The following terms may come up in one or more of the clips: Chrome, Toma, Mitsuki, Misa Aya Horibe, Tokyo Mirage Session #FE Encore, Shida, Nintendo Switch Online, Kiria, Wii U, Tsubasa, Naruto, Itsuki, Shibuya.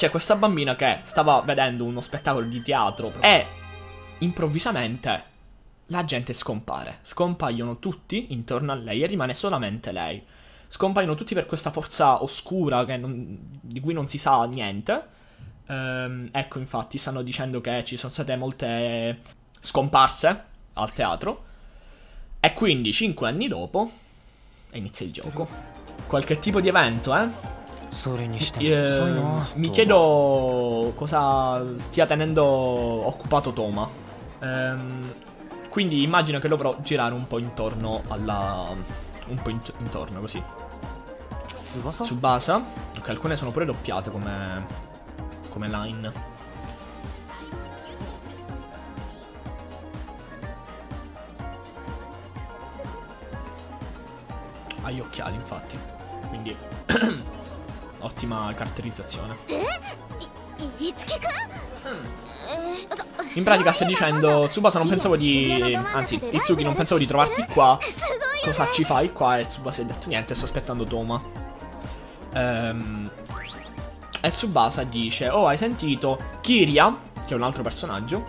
C'è questa bambina che stava vedendo uno spettacolo di teatro e improvvisamente la gente scompare. Scompaiono tutti intorno a lei e rimane solamente lei. Scompaiono tutti per questa forza oscura che di cui non si sa niente. Ecco, infatti stanno dicendo che ci sono state molte scomparse al teatro. E quindi 5 anni dopo inizia il gioco. Qualche tipo di evento, eh? Mi chiedo cosa stia tenendo occupato Toma. Quindi immagino che dovrò girare un po' intorno alla... così. Tsubasa. Ok, alcune sono pure doppiate come line. Ha gli occhiali, infatti. Quindi... ottima caratterizzazione. In pratica sta dicendo Tsubasa, non pensavo di... anzi, Itsuki, non pensavo di trovarti qua. Cosa ci fai qua? E Tsubasa ha detto niente, sto aspettando Toma. E Tsubasa dice: oh, hai sentito? Kiria, che è un altro personaggio,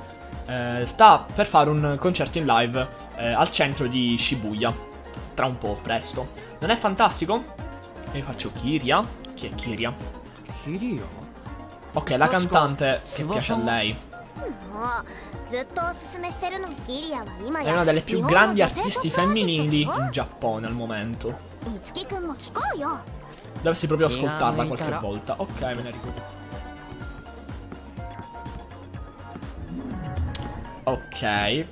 sta per fare un concerto in live al centro di Shibuya. Tra un po', presto. Non è fantastico? E faccio Kiria. Chi è Kiria? Kiria? Ok, la cantante che piace a lei. È una delle più grandi artisti femminili in Giappone al momento. Dovresti proprio ascoltarla qualche volta. Ok, me ne ricordo. Ok.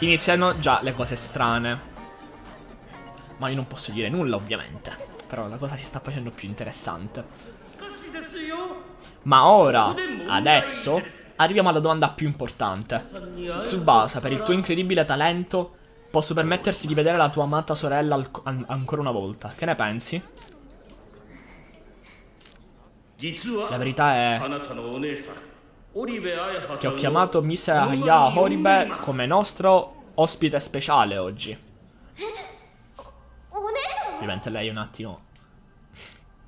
Iniziano già le cose strane. Ma io non posso dire nulla, ovviamente. Però la cosa si sta facendo più interessante. Ma ora, adesso, arriviamo alla domanda più importante. Tsubasa, per il tuo incredibile talento, posso permetterti di vedere la tua amata sorella ancora una volta. Che ne pensi? La verità è che ho chiamato Misa Aya Horibe come nostro ospite speciale oggi. Ovviamente lei un attimo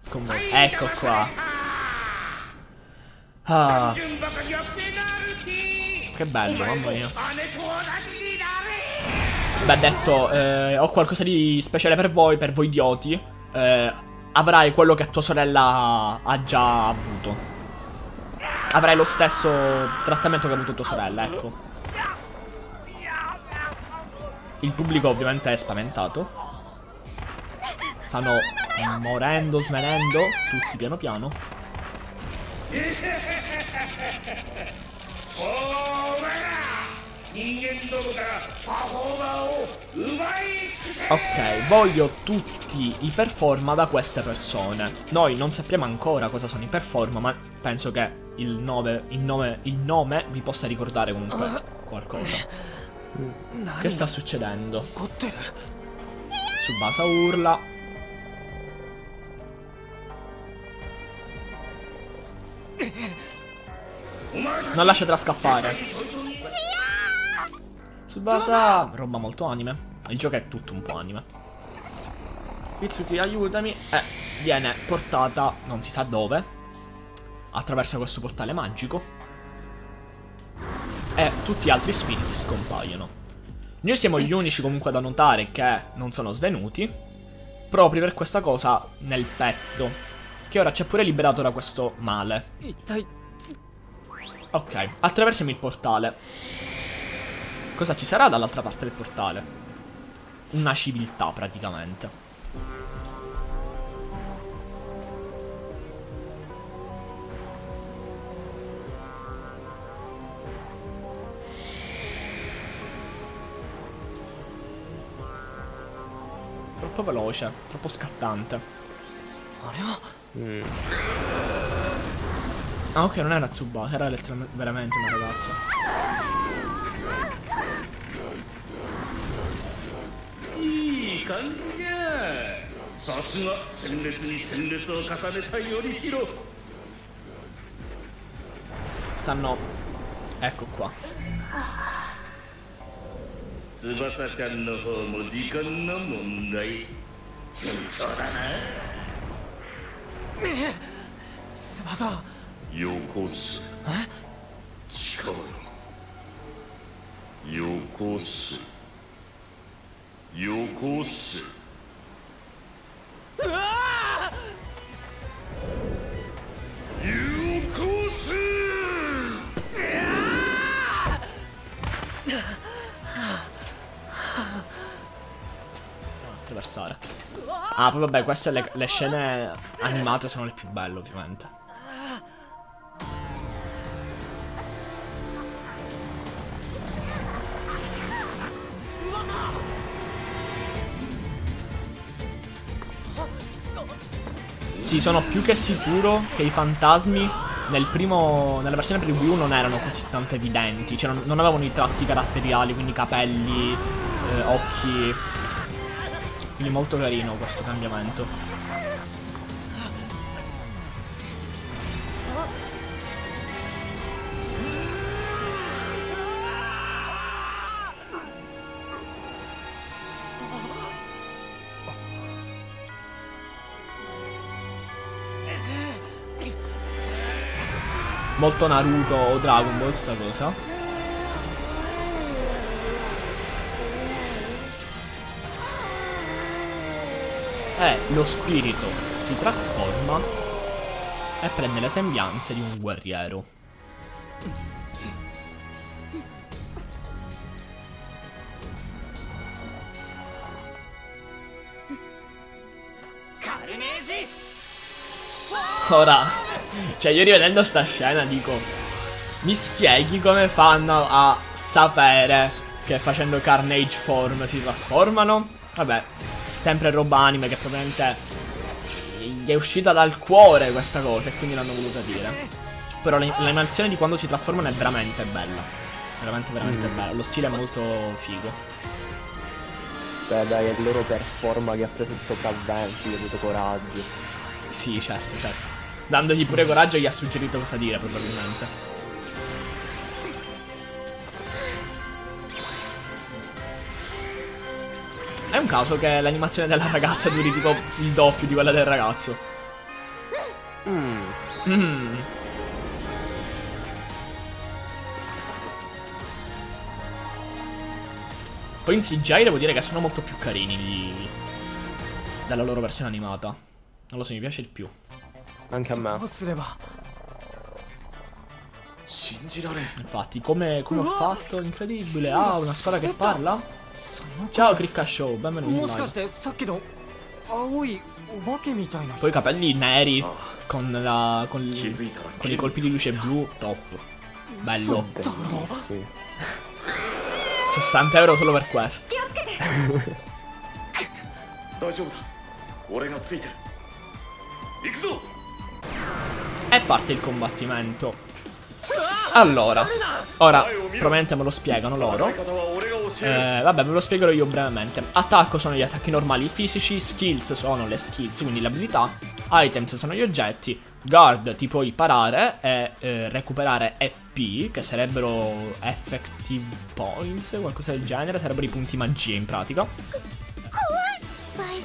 con me. Ecco qua. Ah, che bello, mamma mia. Beh, detto, ho qualcosa di speciale per voi idioti. Avrai quello che tua sorella ha già avuto. Avrai lo stesso trattamento che ha avuto tua sorella, ecco. Il pubblico ovviamente è spaventato. Stanno morendo, svenendo, tutti piano piano. Ok, voglio tutti i performa da queste persone. Noi non sappiamo ancora cosa sono i performa, ma penso che il nome vi possa ricordare comunque qualcosa. Che sta succedendo? Tsubasa urla. Non lasciatela scappare. Tsubasa. Roba molto anime. Il gioco è tutto un po' anime. Mitsuki, aiutami. Viene portata non si sa dove. Attraversa questo portale magico. E tutti gli altri spiriti scompaiono. Noi siamo gli unici comunque da notare che non sono svenuti, proprio per questa cosa nel petto, che ora ci ha pure liberato da questo male. Ok, attraversiamo il portale. Cosa ci sarà dall'altra parte del portale? Una civiltà, praticamente. Troppo veloce, troppo scattante. Ah, ok, non era Tsubasa, era veramente una ragazza. Stanno... ecco qua. Tsubasa-chan no hou mo jikan no mondai. Chinchou da na. Tsubasa. Yokosu. Chikara. Yokosu. Yokosu. Ah, poi vabbè, queste le scene animate sono le più belle, ovviamente. Sì, sono più che sicuro che i fantasmi nella versione per Wii U non erano così tanto evidenti. Cioè, non avevano i tratti caratteriali, quindi capelli, occhi. Quindi molto carino questo cambiamento. Molto Naruto o Dragon Ball sta cosa. Lo spirito si trasforma e prende le sembianze di un guerriero. Ora, cioè io rivedendo sta scena dico, mi spieghi come fanno a sapere che facendo Carnage Form si trasformano? Vabbè, sempre roba anime che probabilmente gli è uscita dal cuore questa cosa e quindi l'hanno voluta dire. Però l'animazione di quando si trasformano è veramente bella. Veramente, veramente bella. Lo stile è molto figo. Beh, dai, è il loro performance che ha preso il sopravvento, gli ha dato coraggio. Sì, certo, certo. Dandogli pure coraggio gli ha suggerito cosa dire, probabilmente. È un caso che l'animazione della ragazza duri tipo il doppio di quella del ragazzo. Poi in CGI devo dire che sono molto più carini della loro versione animata. Non lo so, mi piace di più. Anche a me. Infatti, come ho fatto? Incredibile. Ah, una spada che parla? Ciao Cricca Show, benvenuto. Poi i capelli neri con i colpi di luce blu, top. Bello. Sì. 60 euro solo per questo. E parte il combattimento. Allora, ora probabilmente me lo spiegano loro. Vabbè, ve lo spiegherò io brevemente. Attacco sono gli attacchi normali fisici, skills sono le skills, quindi le abilità, items sono gli oggetti, guard ti puoi parare e recuperare EP, che sarebbero effective points, qualcosa del genere, sarebbero i punti magia in pratica.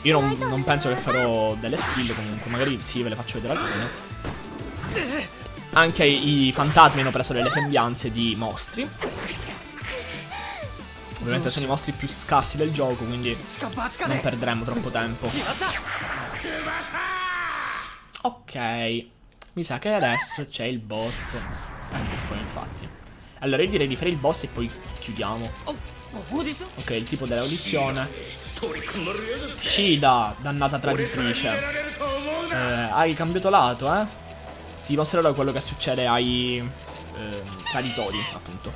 Io non penso che farò delle skill, comunque magari sì, ve le faccio vedere alcune. Anche i fantasmi hanno preso delle sembianze di mostri. Ovviamente sono i mostri più scarsi del gioco, quindi non perderemo troppo tempo. Ok, mi sa che adesso c'è il boss. Ecco qua, infatti. Allora io direi di fare il boss e poi chiudiamo. Ok, il tipo dell'audizione. Shida, dannata traditrice. Hai cambiato lato, eh? Ti mostrerò quello che succede ai traditori, appunto.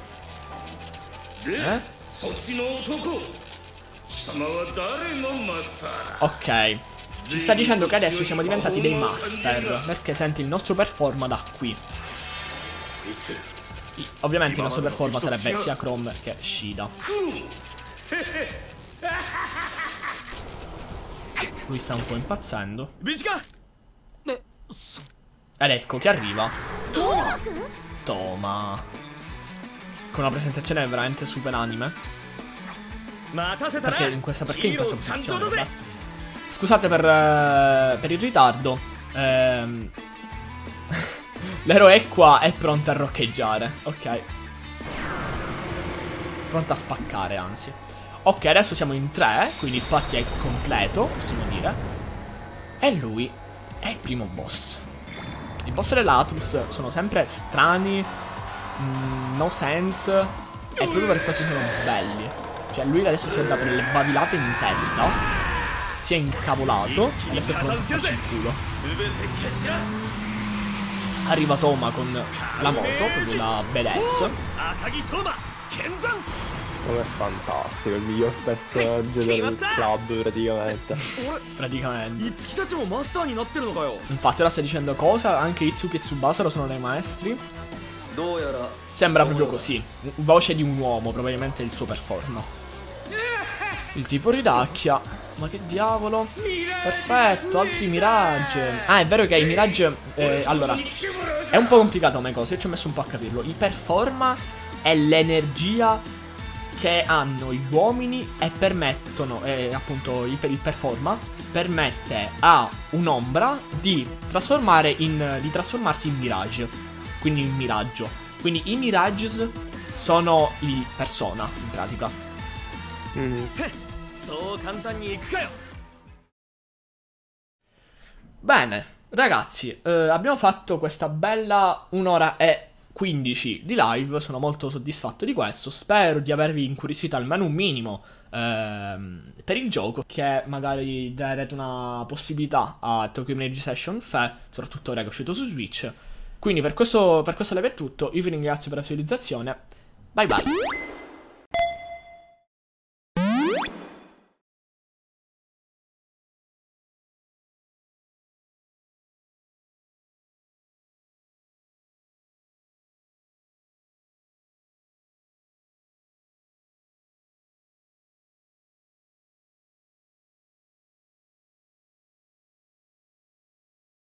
Ok, ci sta dicendo che adesso siamo diventati dei master, perché senti il nostro performa da qui. Ovviamente il nostro performa sarebbe sia Chrome che Shida. Lui sta un po' impazzendo. Ed ecco che arriva Toma, con una presentazione veramente super anime. Perché in questa posizione, vabbè. Scusate per il ritardo. L'eroe qua è pronta a roccheggiare. Ok. Pronta a spaccare, anzi. Ok, adesso siamo in 3, quindi il party è completo, possiamo dire. E lui è il primo boss. I boss dell'Atlus sono sempre strani, no sense, e proprio per questo sono belli. Cioè lui adesso si è dato delle bavilate in testa, si è incavolato, e adesso è pronto a farci il culo. Arriva Toma con la moto, con la badass. Come è fantastico, il miglior personaggio del club praticamente. Infatti ora sta dicendo cosa? Anche Itsuki e Tsubasa sono dei maestri. Sembra proprio così. Voce di un uomo, probabilmente il suo perforno. Il tipo ridacchia. Ma che diavolo. Perfetto, altri mirage. Ah, è vero che i mirage allora, è un po' complicato come cosa. Io ci ho messo un po' a capirlo. Il performa è l'energia che hanno gli uomini e permettono, appunto il performa permette a un'ombra di trasformare di trasformarsi in mirage, quindi in miraggio. Quindi i mirages sono i persona in pratica. Bene ragazzi, abbiamo fatto questa bella 1 ora e 15 di live, sono molto soddisfatto di questo, spero di avervi incuriosito almeno un minimo per il gioco, che magari darete una possibilità a Tokyo Mirage Session FE, soprattutto ora che è uscito su Switch. Quindi per questo live è tutto, io vi ringrazio per la visualizzazione, bye bye.